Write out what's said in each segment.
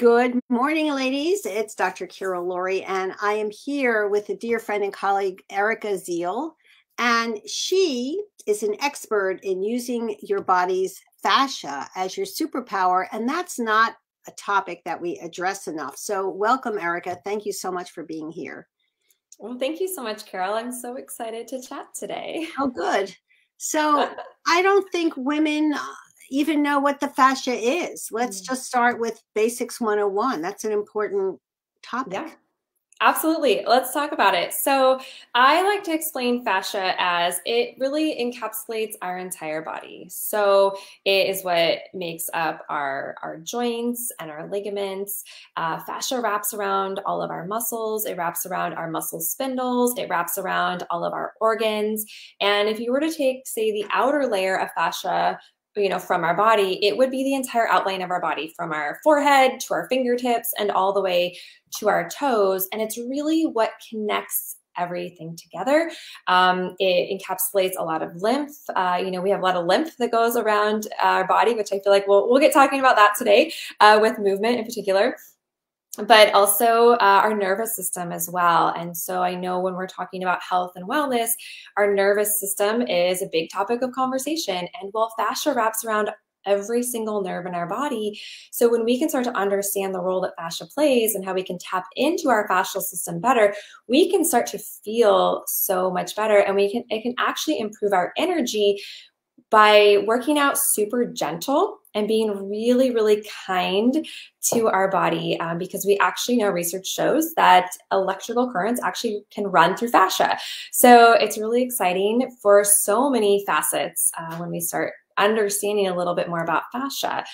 Good morning, ladies. It's Dr. Carol Laurie, and I am here with a dear friend and colleague, Erica Ziel, and she is an expert in using your body's fascia as your superpower, and that's not a topic that we address enough. So welcome, Erica. Thank you so much for being here. Well, thank you so much, Carol. I'm so excited to chat today. Oh, good. So I don't think women even know what the fascia is. Let's just start with Basics 101. That's an important topic. Yeah, absolutely. Let's talk about it. So I like to explain fascia as it really encapsulates our entire body. So it is what makes up our joints and our ligaments. Fascia wraps around all of our muscles. It wraps around our muscle spindles. It wraps around all of our organs. And if you were to take, say, the outer layer of fascia, you know, from our body, it would be the entire outline of our body, from our forehead to our fingertips and all the way to our toes. And it's really what connects everything together. It encapsulates a lot of lymph. You know, we have a lot of lymph that goes around our body, which I feel like we'll get talking about that today with movement in particular. But also our nervous system as well. And so I know when we're talking about health and wellness, our nervous system is a big topic of conversation. And while fascia wraps around every single nerve in our body, so when we can start to understand the role that fascia plays and how we can tap into our fascial system better, we can start to feel so much better, and it can actually improve our energy by working out super gentle and being really, really kind to our body, because we actually know, research shows that electrical currents actually can run through fascia. So it's really exciting for so many facets when we start understanding a little bit more about fascia.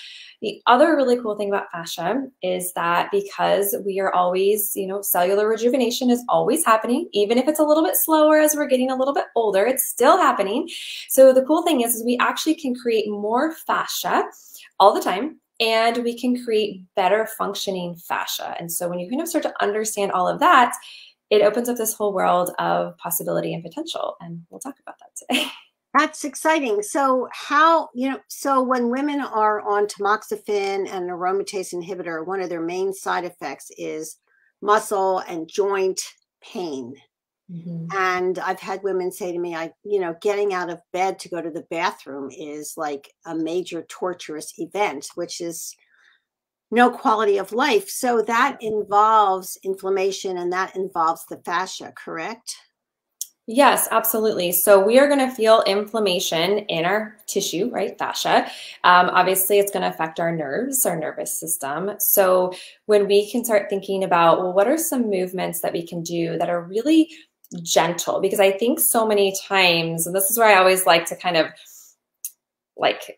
The other really cool thing about fascia is that because we are always, you know, cellular rejuvenation is always happening, even if it's a little bit slower as we're getting a little bit older, it's still happening. So the cool thing is we actually can create more fascia all the time, and we can create better functioning fascia. And so when you kind of start to understand all of that, it opens up this whole world of possibility and potential. And we'll talk about that today. That's exciting. So how, you know, so when women are on tamoxifen and an aromatase inhibitor, one of their main side effects is muscle and joint pain. Mm-hmm. And I've had women say to me, you know, getting out of bed to go to the bathroom is like a major torturous event, which is no quality of life. So that involves inflammation, and that involves the fascia, correct? Yes, absolutely. So we are going to feel inflammation in our tissue, right? Fascia. Obviously, it's going to affect our nerves, our nervous system. So when we can start thinking about, well, what are some movements that we can do that are really gentle? Because I think so many times, and this is where I always like to kind of like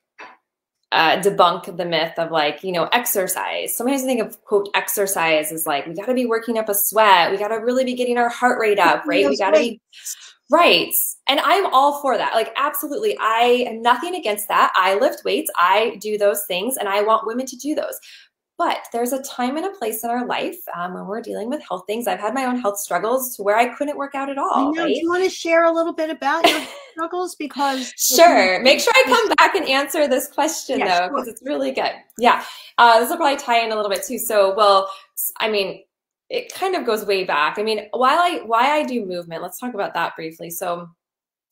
debunk the myth of, like, you know, exercise. Sometimes I think of, quote, exercise as like, we got to be working up a sweat. We got to really be getting our heart rate up, right? We got to be, right. And I'm all for that. Like, absolutely. I am nothing against that. I lift weights. I do those things, and I want women to do those. But there's a time and a place in our life when we're dealing with health things. I've had my own health struggles to where I couldn't work out at all. I know. Right? Do you want to share a little bit about your struggles? Because sure. Make sure I come back and answer this question, yeah, though, because sure. It's really good. Yeah. This will probably tie in a little bit too. So, well, I mean, it kind of goes way back. I mean, why I do movement, let's talk about that briefly. So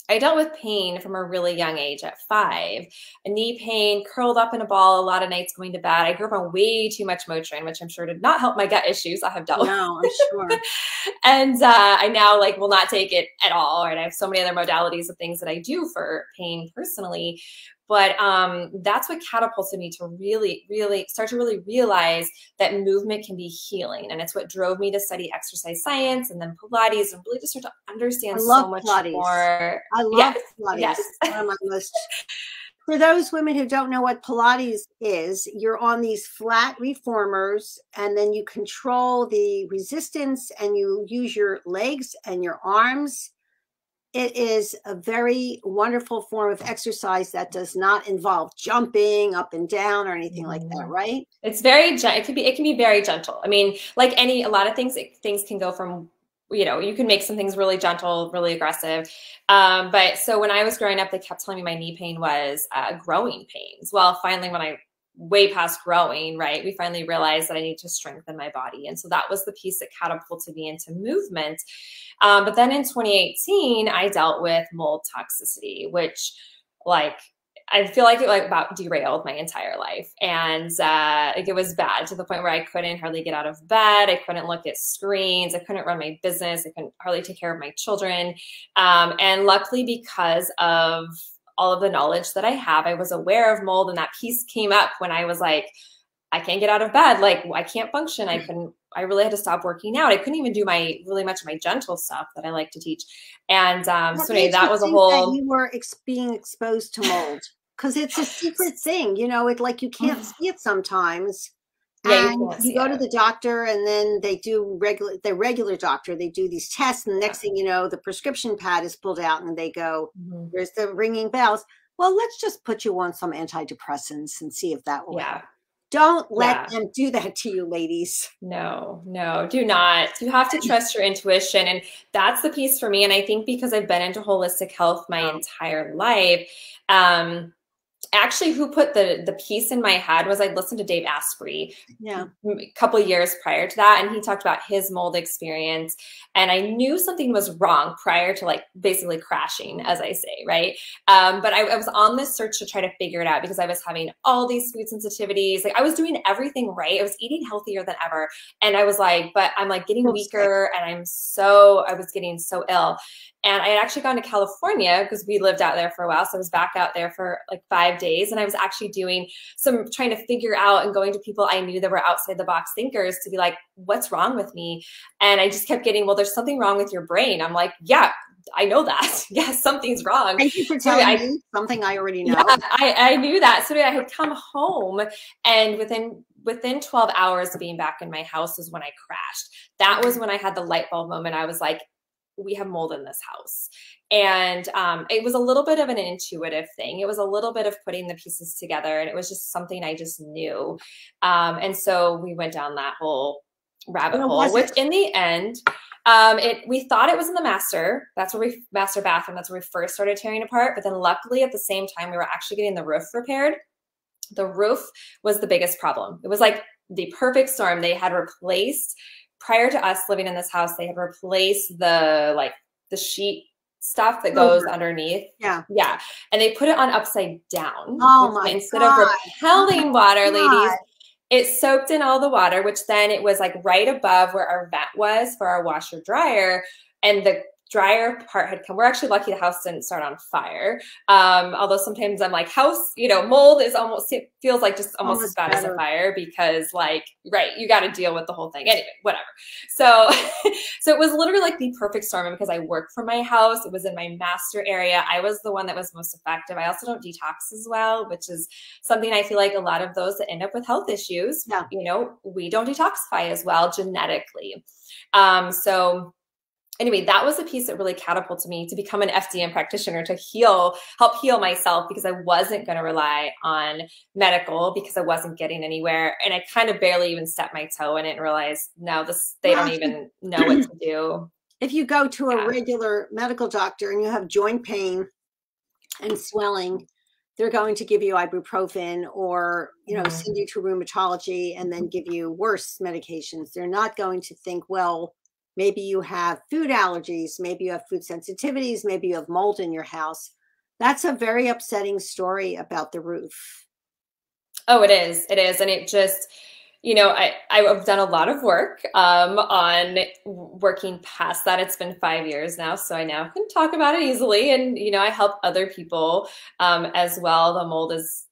I dealt with pain from a really young age at 5, a knee pain, curled up in a ball a lot of nights going to bed. I grew up on way too much Motrin, which I'm sure did not help my gut issues I have dealt with. No, I'm sure. And I now, like, will not take it at all. Right? I have so many other modalities of things that I do for pain personally. But that's what catapulted me to really realize that movement can be healing. And it's what drove me to study exercise science and then Pilates, and really just start to understand so much more. I love Pilates. Yes. It's one of my most. For those women who don't know what Pilates is, you're on these flat reformers, and then you control the resistance, and you use your legs and your arms. It is a very wonderful form of exercise that does not involve jumping up and down or anything like that, right? It's very, it can be very gentle. I mean, like a lot of things can go from, you know, you can make some things really gentle, really aggressive. But so when I was growing up, they kept telling me my knee pain was growing pains. Well, finally, when I way past growing, right? We finally realized that I need to strengthen my body. And so that was the piece that catapulted me into movement. But then in 2018, I dealt with mold toxicity, which I feel like it about derailed my entire life. And it was bad to the point where I couldn't hardly get out of bed. I couldn't look at screens. I couldn't run my business. I couldn't hardly take care of my children. And luckily, because of all of the knowledge that I have, I was aware of mold, and that piece came up when I was like, I can't get out of bed. Like, I can't function. I really had to stop working out. I couldn't even do much of my gentle stuff that I like to teach. And so anyway, that was a whole. You were being exposed to mold because it's a secret thing, you know. It's like you can't see it sometimes. Yeah, and you go to the doctor, and then they do their regular doctor. They do these tests, and the next thing you know, the prescription pad is pulled out, and they go, "There's the ringing bells." Well, let's just put you on some antidepressants and see if that will work. Don't let them do that to you, ladies. No, no, do not. You have to trust your intuition. And that's the piece for me. And I think because I've been into holistic health my entire life, actually who put the piece in my head was I listened to Dave Asprey a couple of years prior to that. And he talked about his mold experience. And I knew something was wrong prior to basically crashing, as I say, right? But I was on this search to try to figure it out because I was having all these food sensitivities. Like, I was doing everything right. I was eating healthier than ever. And I was like, but I'm getting weaker, and I was getting so ill. And I had actually gone to California because we lived out there for a while. So I was back out there for 5 days. And I was actually doing trying to figure out and going to people I knew that were outside the box thinkers to be like, what's wrong with me? And I just kept getting, well, there's something wrong with your brain. I'm like, yeah, I know that. Yeah, something's wrong. Thank you for telling me something I already know. Yeah, I knew that. So I had come home, and within 12 hours of being back in my house is when I crashed. That was when I had the light bulb moment. I was like, we have mold in this house. And it was a little bit of an intuitive thing. It was a little bit of putting the pieces together, and it was just something I just knew. And so we went down that whole rabbit hole, which in the end, we thought it was in the master bathroom. That's where we first started tearing apart. But then luckily at the same time, we were actually getting the roof repaired. The roof was the biggest problem. It was like the perfect storm. They had replaced, prior to us living in this house, they had replaced the sheet stuff that goes underneath. Yeah. Yeah. And they put it on upside down. Oh my God. Instead of repelling water, ladies, it soaked in all the water, which then it was right above where our vent was for our washer dryer. And the dryer part had come. We're actually lucky the house didn't start on fire. Although sometimes I'm like, house, mold is feels like just almost as bad as a fire because you got to deal with the whole thing. Anyway, whatever. So it was literally the perfect storm because I work from my house. It was in my master area. I was the one that was most effective. I also don't detox as well, which is something I feel like a lot of those that end up with health issues, we don't detoxify as well genetically. Anyway, that was the piece that really catapulted me to become an FDM practitioner, to help heal myself, because I wasn't going to rely on medical because I wasn't getting anywhere. And I kind of barely even stepped my toe in it and realized, no, they don't even know what to do. If you go to a regular medical doctor and you have joint pain and swelling, they're going to give you ibuprofen or, send you to rheumatology and then give you worse medications. They're not going to think, well, maybe you have food allergies, maybe you have food sensitivities, maybe you have mold in your house. That's a very upsetting story about the roof. Oh, it is. It is. And it just, I've done a lot of work on working past that. It's been 5 years now, so I now can talk about it easily. And, I help other people as well. The mold is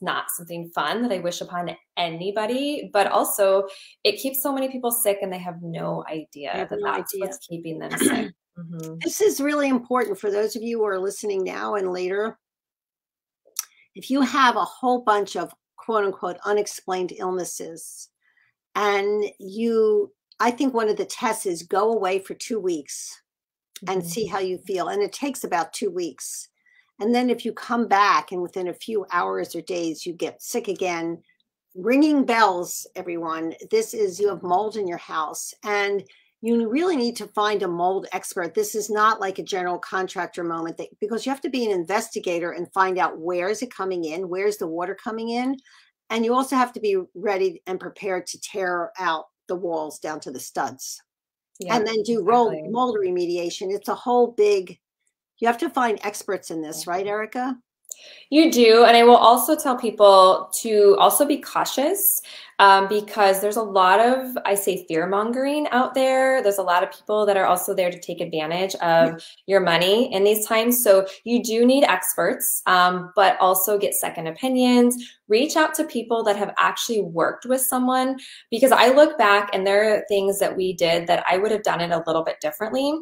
not something fun that I wish upon anybody, but also it keeps so many people sick and they have no idea what's keeping them sick. This is really important for those of you who are listening now and later. If you have a whole bunch of quote unquote unexplained illnesses, and I think one of the tests is go away for 2 weeks and see how you feel. And it takes about 2 weeks. And then if you come back and within a few hours or days, you get sick again, ringing bells, everyone, this is, you have mold in your house and you really need to find a mold expert. This is not like a general contractor moment because you have to be an investigator and find out where is it coming in? Where's the water coming in? And you also have to be ready and prepared to tear out the walls down to the studs. Yeah, and then do mold remediation. It's a whole big, you have to find experts in this, right, Erica? You do. And I will also tell people to also be cautious because there's a lot of, I say, fear mongering out there. There's a lot of people that are also there to take advantage of your money in these times. So you do need experts, but also get second opinions. Reach out to people that have actually worked with someone, because I look back and there are things that we did that I would have done it a little bit differently.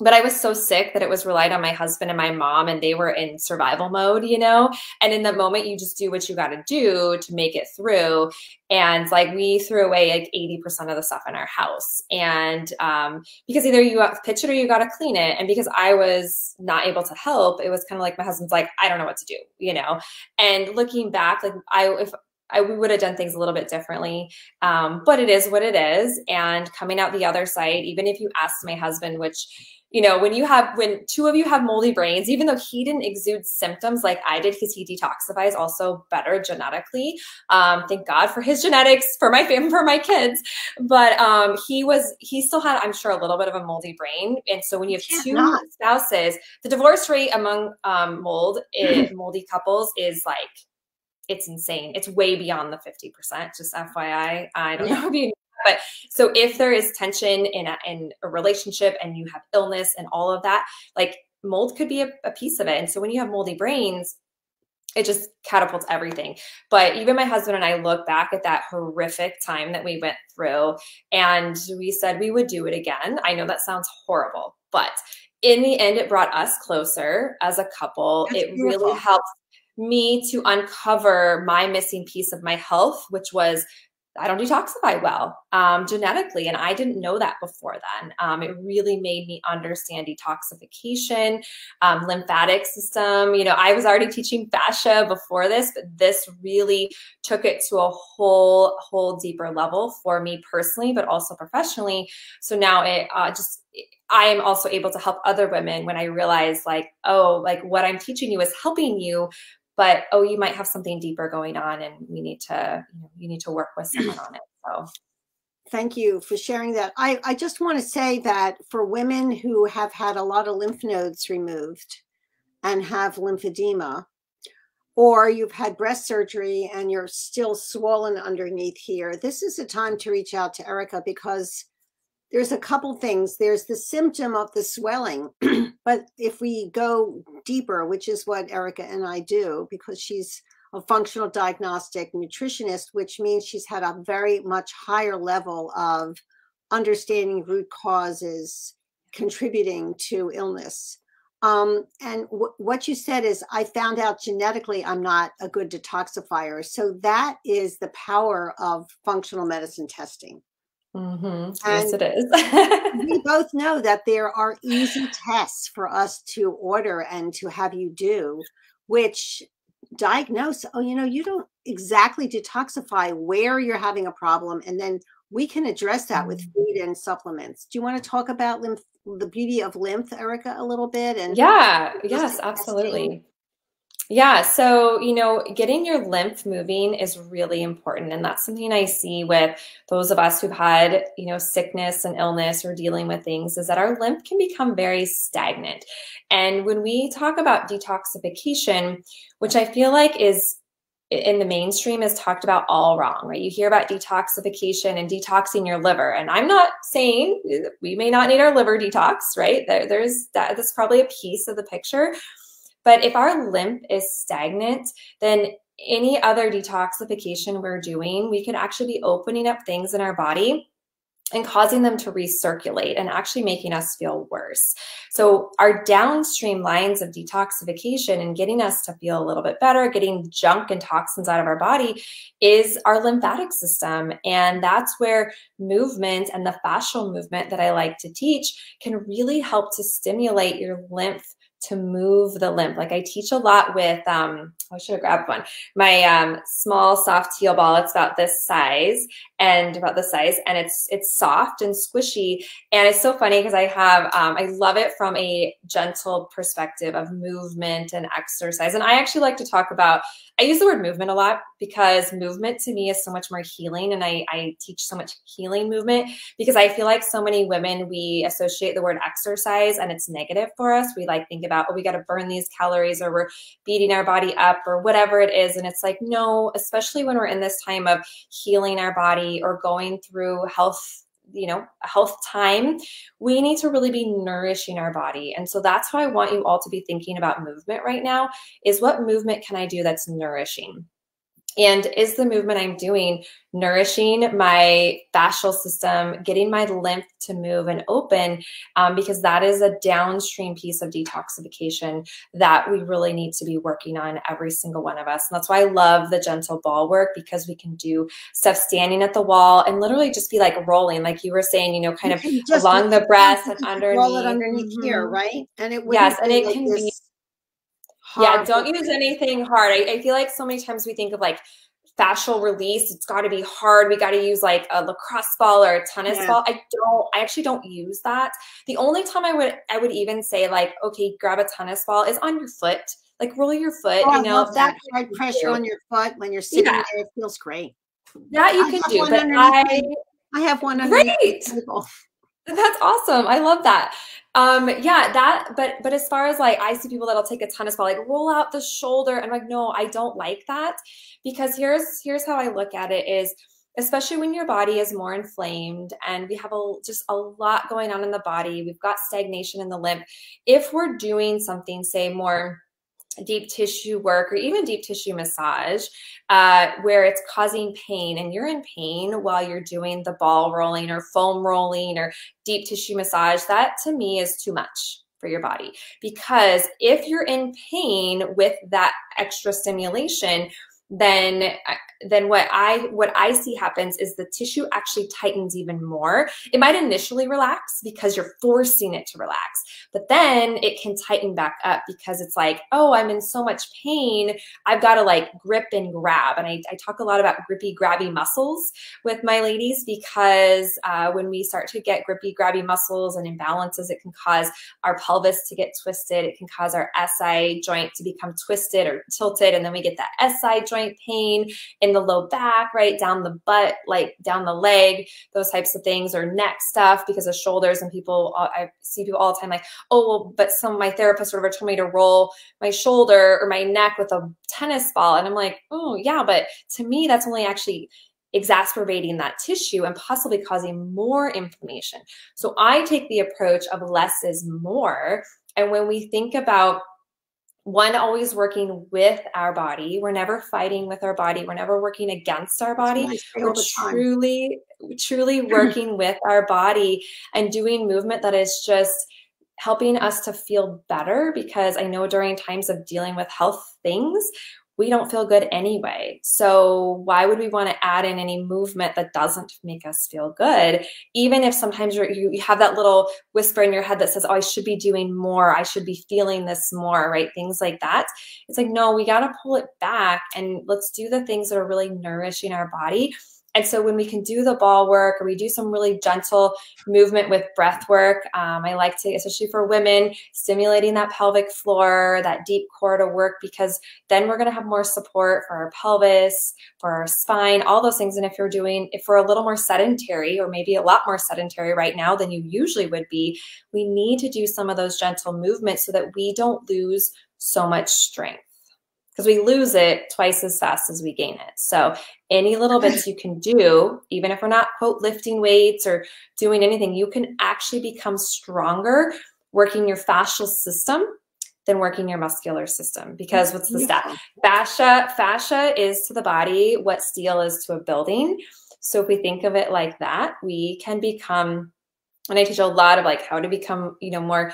But I was so sick that it was relied on my husband and my mom, and they were in survival mode, you know? And in that moment, you just do what you got to do to make it through. And like, we threw away like 80% of the stuff in our house. And because either you pitch it or you got to clean it. And because I was not able to help, it was kind of like my husband's like, I don't know what to do, you know? And looking back, like we would have done things a little bit differently, but it is what it is. And coming out the other side, even if you asked my husband, which, you know, when two of you have moldy brains, even though he didn't exude symptoms like I did, because he detoxifies also better genetically. Thank God for his genetics, for my family, for my kids. But he still had, I'm sure, a little bit of a moldy brain. And so when you have two spouses, the divorce rate among moldy couples is like, it's insane. It's way beyond the 50%, just FYI. I don't know if you know, but so if there is tension in a relationship and you have illness and all of that, like mold could be a piece of it. And so when you have moldy brains, it just catapults everything. But even my husband and I look back at that horrific time that we went through, and we said we would do it again. I know that sounds horrible, but in the end, it brought us closer as a couple. That's it beautiful. Really helped me to uncover my missing piece of my health, which was I don't detoxify well genetically. And I didn't know that before then. It really made me understand detoxification, lymphatic system. You know, I was already teaching fascia before this, but this really took it to a whole deeper level for me personally, but also professionally. So now it I am also able to help other women when I realize like, oh, like what I'm teaching you is helping you, but oh, you might have something deeper going on, and we need to, you need to work with someone on it. So thank you for sharing that. I just want to say that for women who have had a lot of lymph nodes removed and have lymphedema, or you've had breast surgery and you're still swollen underneath here, this is a time to reach out to Erica, because there's a couple things. There's the symptom of the swelling, but if we go deeper, which is what Erica and I do, because she's a functional diagnostic nutritionist, which means she's had a very much higher level of understanding root causes contributing to illness. And what you said is, I found out genetically I'm not a good detoxifier. So that is the power of functional medicine testing. Mm-hmm. Yes, it is. We both know that there are easy tests for us to order and to have you do, which diagnose, oh, you know, you don't exactly detoxify where you're having a problem. And then we can address that with food and supplements. Do you want to talk about the beauty of lymph, Erica, a little bit? And yes, absolutely. Yeah. So, you know, getting your lymph moving is really important. And that's something I see with those of us who've had, you know, sickness and illness or dealing with things, is that our lymph can become very stagnant. And when we talk about detoxification, which I feel like is in the mainstream is talked about all wrong, right? You hear about detoxification and detoxing your liver. And I'm not saying we may not need our liver detox, right? There's that. That's probably a piece of the picture. But if our lymph is stagnant, then any other detoxification we're doing, we could actually be opening up things in our body and causing them to recirculate and actually making us feel worse. So our downstream lines of detoxification and getting us to feel a little bit better, getting junk and toxins out of our body, is our lymphatic system. And that's where movement and the fascial movement that I like to teach can really help to stimulate your lymph to move the lymph. Like I teach a lot with, I should have grabbed one, my small soft teal ball. It's about this size and it's soft and squishy. And it's so funny because I have, I love it from a gentle perspective of movement and exercise. And I actually like to talk about, I use the word movement a lot because movement to me is so much more healing. And I teach so much healing movement because I feel like so many women, we associate the word exercise and it's negative for us. We like think about, oh, we got to burn these calories or we're beating our body up or whatever it is. And it's like, no, especially when we're in this time of healing our body or going through health, you know, health time, we need to really be nourishing our body. And so that's how I want you all to be thinking about movement right now is what movement can I do that's nourishing? And is the movement I'm doing nourishing my fascial system, getting my lymph to move and open, because that is a downstream piece of detoxification that we really need to be working on, every single one of us. And that's why I love the gentle ball work, because we can do stuff standing at the wall and literally just be like rolling, like you were saying, you know, kind of along the breast and underneath. Roll it underneath here, right? And it yes, and it can be. Yeah, don't use anything hard. I feel like so many times we think of like fascial release, it's got to be hard. We got to use like a lacrosse ball or a tennis ball. I actually don't use that. The only time I would even say like, okay, grab a tennis ball is on your foot. Like roll your foot. Oh, you know, I love that hard pressure on your foot when you're sitting there. It feels great. That you can do. But I have one underneath the table. That's awesome. I love that. Yeah, that, but as far as like, I see people that'll take a tennis ball, like roll out the shoulder. And I'm like, no, I don't like that, because here's how I look at it is, especially when your body is more inflamed and we have just a lot going on in the body, we've got stagnation in the lymph. If we're doing something, say more deep tissue work or even deep tissue massage, where it's causing pain and you're in pain while you're doing the ball rolling or foam rolling or deep tissue massage, that to me is too much for your body. Because if you're in pain with that extra stimulation, then what I see happens is the tissue actually tightens even more. It might initially relax because you're forcing it to relax, but then it can tighten back up because it's like, oh, I'm in so much pain. I've got to like grip and grab. And I talk a lot about grippy, grabby muscles with my ladies, because when we start to get grippy, grabby muscles and imbalances, it can cause our pelvis to get twisted. It can cause our SI joint to become twisted or tilted. And then we get that SI joint pain in the low back, right down the butt, like down the leg, those types of things, or neck stuff because of shoulders. And people, I see people all the time like, oh, well, but some of my therapists were told me to roll my shoulder or my neck with a tennis ball. And I'm like, oh yeah, but to me, that's only actually exacerbating that tissue and possibly causing more inflammation. So I take the approach of less is more. And when we think about one, always working with our body. We're never fighting with our body. We're never working against our body. We're truly working with our body and doing movement that is just helping us to feel better, because I know during times of dealing with health things, we don't feel good anyway. So why would we want to add in any movement that doesn't make us feel good? Even if sometimes you have that little whisper in your head that says, oh, I should be doing more. I should be feeling this more, right? Things like that. It's like, no, we got to pull it back and let's do the things that are really nourishing our body. And so when we can do the ball work or we do some really gentle movement with breath work, I like to, especially for women, stimulating that pelvic floor, that deep core to work, because then we're going to have more support for our pelvis, for our spine, all those things. And if we're a little more sedentary, or maybe a lot more sedentary right now than you usually would be, we need to do some of those gentle movements so that we don't lose so much strength. Because we lose it twice as fast as we gain it. So any little bits you can do, even if we're not, quote, lifting weights or doing anything, you can actually become stronger working your fascial system than working your muscular system. Because what's the stat? Fascia is to the body what steel is to a building. So if we think of it like that, we can become, and I teach a lot of like how to become, you know, more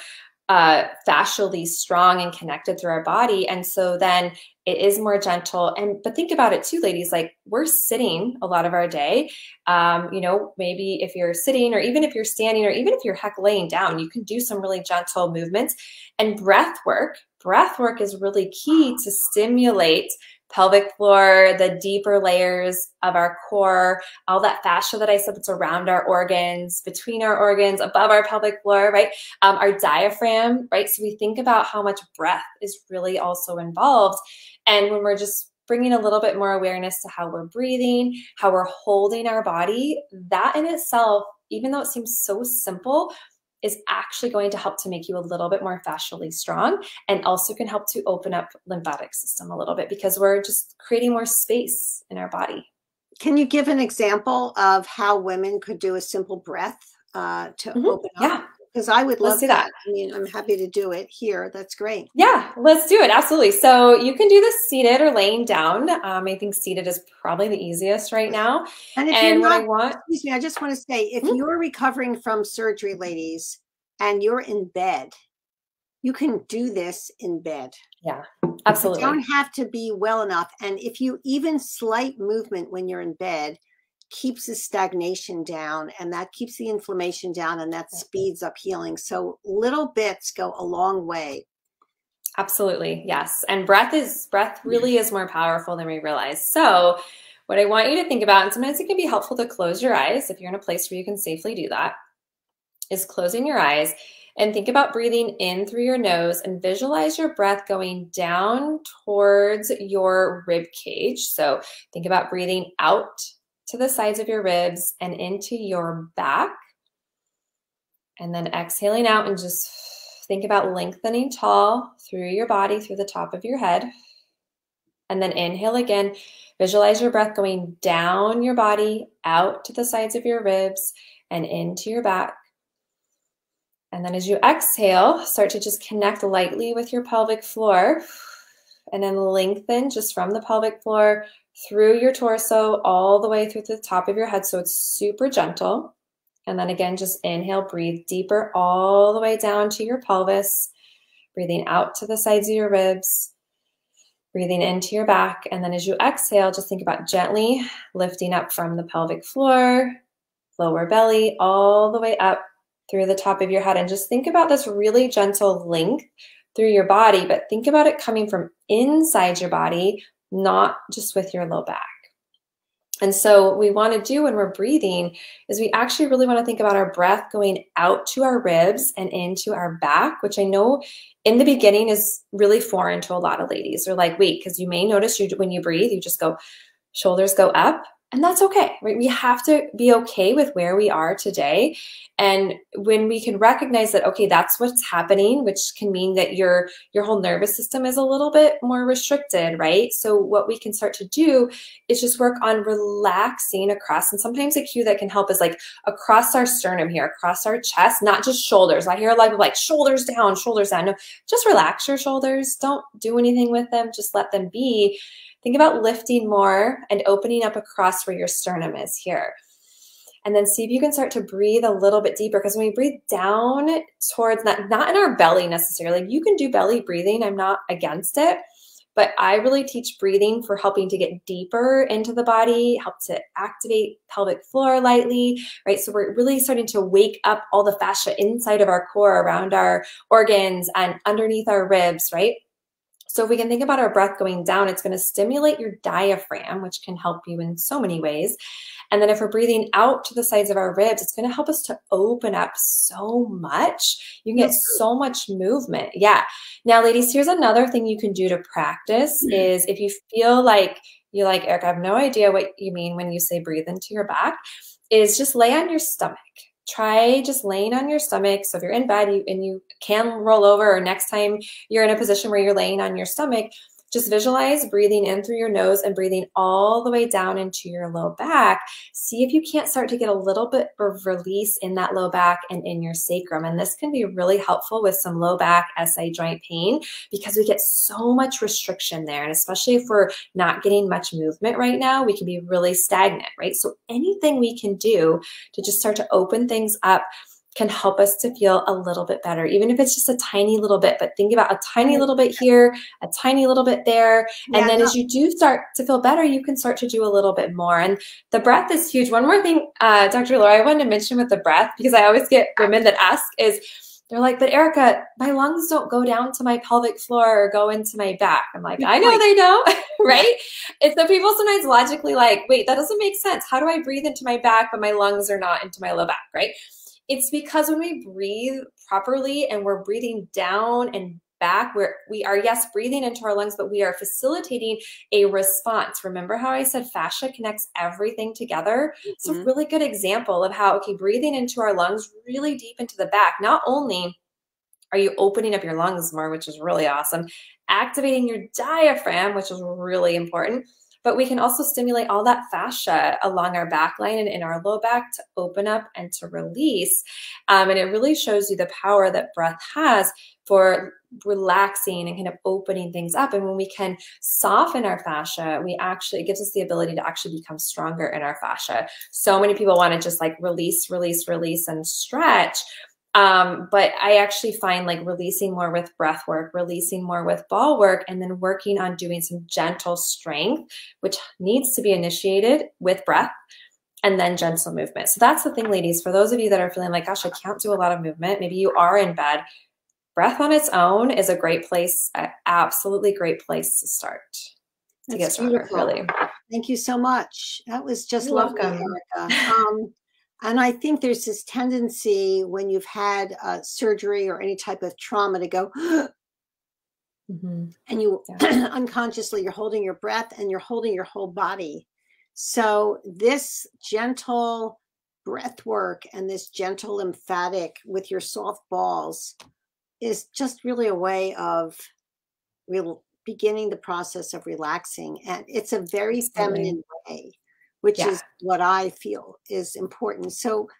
fascially strong and connected through our body. And so then it is more gentle. But think about it too, ladies, like we're sitting a lot of our day. You know, maybe if you're sitting or even if you're standing or even if you're heck laying down, you can do some really gentle movements. And breath work. Breath work is really key to stimulate pelvic floor, the deeper layers of our core, all that fascia that I said that's around our organs, between our organs, above our pelvic floor, right? Our diaphragm, right? So we think about how much breath is really also involved. And when we're just bringing a little bit more awareness to how we're breathing, how we're holding our body, that in itself, even though it seems so simple, is actually going to help to make you a little bit more fascially strong, and also can help to open up lymphatic system a little bit, because we're just creating more space in our body. Can you give an example of how women could do a simple breath to open up? Yeah. Because I would love to do that. I mean, I'm happy to do it here. That's great. Yeah, let's do it. Absolutely. So you can do this seated or laying down. I think seated is probably the easiest right now. And what I want, excuse me, I just want to say, if you're recovering from surgery, ladies, and you're in bed, you can do this in bed. Yeah, absolutely. You don't have to be well enough. And if you even slight movement when you're in bed, keeps the stagnation down, and that keeps the inflammation down, and that speeds up healing. So little bits go a long way. Absolutely. Yes. And breath really is more powerful than we realize. So what I want you to think about, and sometimes it can be helpful to close your eyes if you're in a place where you can safely do that, is closing your eyes and think about breathing in through your nose, and visualize your breath going down towards your rib cage. So think about breathing out to the sides of your ribs and into your back, and then exhaling out, and just think about lengthening tall through your body, through the top of your head, and then inhale again. Visualize your breath going down your body, out to the sides of your ribs and into your back. And then as you exhale, start to just connect lightly with your pelvic floor, and then lengthen just from the pelvic floor through your torso, all the way through the top of your head. So it's super gentle. And then again, just inhale, breathe deeper all the way down to your pelvis, breathing out to the sides of your ribs, breathing into your back. And then as you exhale, just think about gently lifting up from the pelvic floor, lower belly, all the way up through the top of your head. And just think about this really gentle length through your body, but think about it coming from inside your body, not just with your low back. And so what we want to do when we're breathing is we actually really want to think about our breath going out to our ribs and into our back, which I know in the beginning is really foreign to a lot of ladies. They're like, wait, because you may notice when you breathe, you just go, shoulders go up, and that's okay, right? We have to be okay with where we are today. And when we can recognize that, okay, that's what's happening, which can mean that your whole nervous system is a little bit more restricted, right? So what we can start to do is just work on relaxing across. And sometimes a cue that can help is like across our sternum here, across our chest, not just shoulders. I hear a lot of like shoulders down, shoulders down. No, just relax your shoulders. Don't do anything with them. Just let them be. Think about lifting more and opening up across where your sternum is here. And then see if you can start to breathe a little bit deeper, because when we breathe down towards, not in our belly necessarily, you can do belly breathing, I'm not against it, but I really teach breathing for helping to get deeper into the body, help to activate pelvic floor lightly, right? So we're really starting to wake up all the fascia inside of our core, around our organs and underneath our ribs, right? So if we can think about our breath going down, it's going to stimulate your diaphragm, which can help you in so many ways. And then if we're breathing out to the sides of our ribs, it's going to help us to open up so much. You can get so much movement. Yeah. Now, ladies, here's another thing you can do to practice is if you feel like you're like, Erica, I have no idea what you mean when you say breathe into your back, is just lay on your stomach. Try just laying on your stomach. So if you're in bed and you can roll over, or next time you're in a position where you're laying on your stomach, just visualize breathing in through your nose and breathing all the way down into your low back. See if you can't start to get a little bit of release in that low back and in your sacrum. And this can be really helpful with some low back SI joint pain, because we get so much restriction there. And especially if we're not getting much movement right now, we can be really stagnant, right? So anything we can do to just start to open things up can help us to feel a little bit better, even if it's just a tiny little bit. But think about a tiny little bit here, a tiny little bit there. And yeah, then as you do start to feel better, you can start to do a little bit more. And the breath is huge. One more thing, Dr. Laurie, I wanted to mention with the breath, because I always get women that ask is, they're like, but Erica, my lungs don't go down to my pelvic floor or go into my back. I'm like, I know they don't, right? And so people sometimes logically like, wait, that doesn't make sense. How do I breathe into my back, but my lungs are not into my low back, right? It's because when we breathe properly and we're breathing down and back, where we are, yes, breathing into our lungs, but we are facilitating a response. Remember how I said fascia connects everything together? Mm-hmm. It's a really good example of how, okay, breathing into our lungs really deep into the back, not only are you opening up your lungs more, which is really awesome, activating your diaphragm, which is really important, but we can also stimulate all that fascia along our back line and in our low back to open up and to release. And it really shows you the power that breath has for relaxing and kind of opening things up. And when we can soften our fascia, we actually, it gives us the ability to actually become stronger in our fascia. So many people want to just like release, release, release and stretch. But I actually find like releasing more with breath work, releasing more with ball work, and then working on doing some gentle strength, which needs to be initiated with breath and then gentle movement. So that's the thing, ladies, for those of you that are feeling like, gosh, I can't do a lot of movement. Maybe you are in bed. Breath on its own is a great place, an absolutely great place to start. To get started, really. Thank you so much. That was just lovely, Erica. And I think there's this tendency when you've had surgery or any type of trauma to go, mm-hmm. and you unconsciously, you're holding your breath and you're holding your whole body. So this gentle breath work and this gentle lymphatic with your soft balls is just really a way of beginning the process of relaxing. And it's a very feminine way, which is what I feel is important. So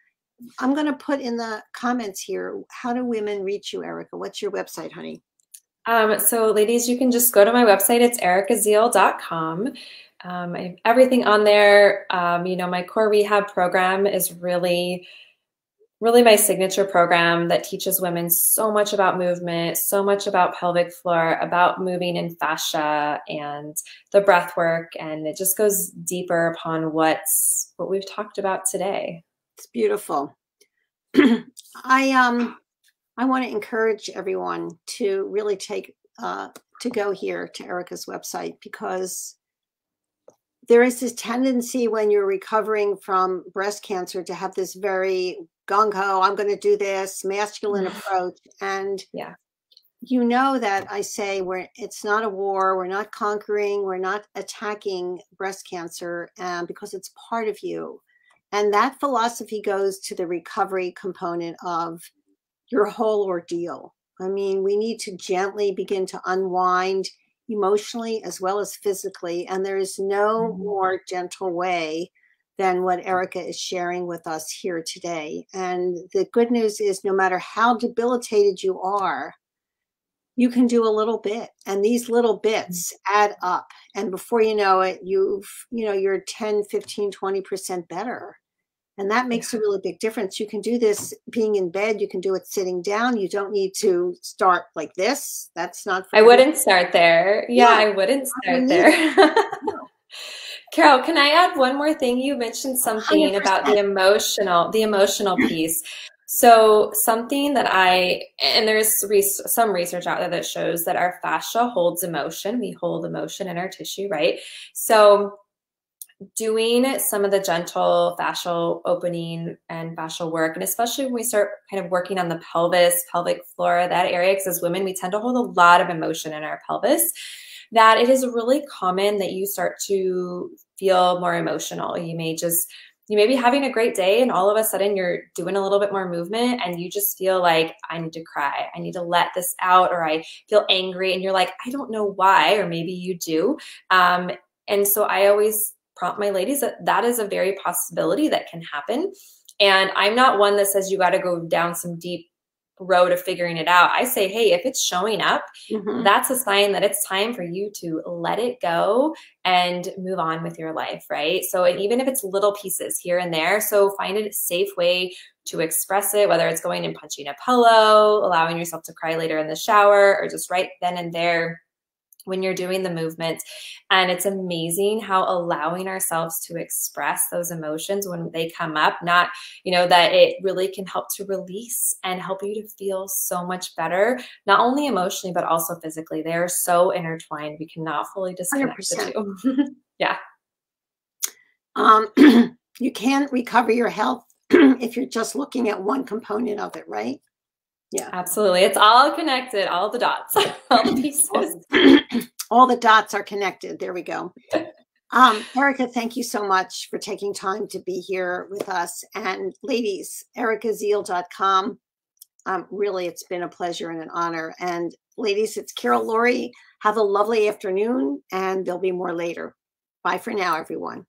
I'm going to put in the comments here, how do women reach you, Erica? What's your website, honey? So ladies, you can just go to my website. It's ericaziel.com. I have everything on there. You know, my core rehab program is really my signature program that teaches women so much about movement, so much about pelvic floor, about moving in fascia and the breath work. And it just goes deeper upon what we've talked about today. It's beautiful. I want to encourage everyone to really take, to go here to Erica's website, because there is this tendency when you're recovering from breast cancer to have this very gung-ho, I'm going to do this masculine approach. And you know that I say it's not a war, we're not conquering, we're not attacking breast cancer, because it's part of you. And that philosophy goes to the recovery component of your whole ordeal. I mean, we need to gently begin to unwind emotionally as well as physically. And there is no more gentle way than what Erica is sharing with us here today. And the good news is, no matter how debilitated you are, you can do a little bit, and these little bits add up. And before you know it, you're 10, 15, 20% better. And that makes a really big difference. You can do this being in bed. You can do it sitting down. You don't need to start like this. That's not. I wouldn't start there. Yeah, I wouldn't start there. Carol, can I add one more thing? You mentioned something 100%. About the emotional piece. So something that there's some research out there that shows that our fascia holds emotion. We hold emotion in our tissue, right? So doing some of the gentle fascial opening and fascial work, and especially when we start kind of working on the pelvis, pelvic floor, that area, because as women, we tend to hold a lot of emotion in our pelvis, that it is really common that you start to feel more emotional. You may be having a great day and all of a sudden you're doing a little bit more movement and you just feel like, I need to cry, I need to let this out, or I feel angry, and you're like, I don't know why, or maybe you do. And so I always prompt my ladies that that is a very possibility that can happen. And I'm not one that says you got to go down some deep road of figuring it out. I say, hey, if it's showing up, mm-hmm. that's a sign that it's time for you to let it go and move on with your life, right? So, and even if it's little pieces here and there, so find a safe way to express it, whether it's going and punching a pillow, allowing yourself to cry later in the shower, or just right then and there when you're doing the movement. And it's amazing how allowing ourselves to express those emotions when they come up, not, you know, that it really can help to release and help you to feel so much better, not only emotionally, but also physically. They are so intertwined. We cannot fully disconnect 100%. The two. Yeah. You can't recover your health if you're just looking at one component of it, right? Yeah, absolutely. It's all connected, all the dots, all the pieces. All the dots are connected. There we go. Erica, thank you so much for taking time to be here with us. And ladies, ericaziel.com. Really, it's been a pleasure and an honor. And ladies, it's Carol Laurie. Have a lovely afternoon, and there'll be more later. Bye for now, everyone.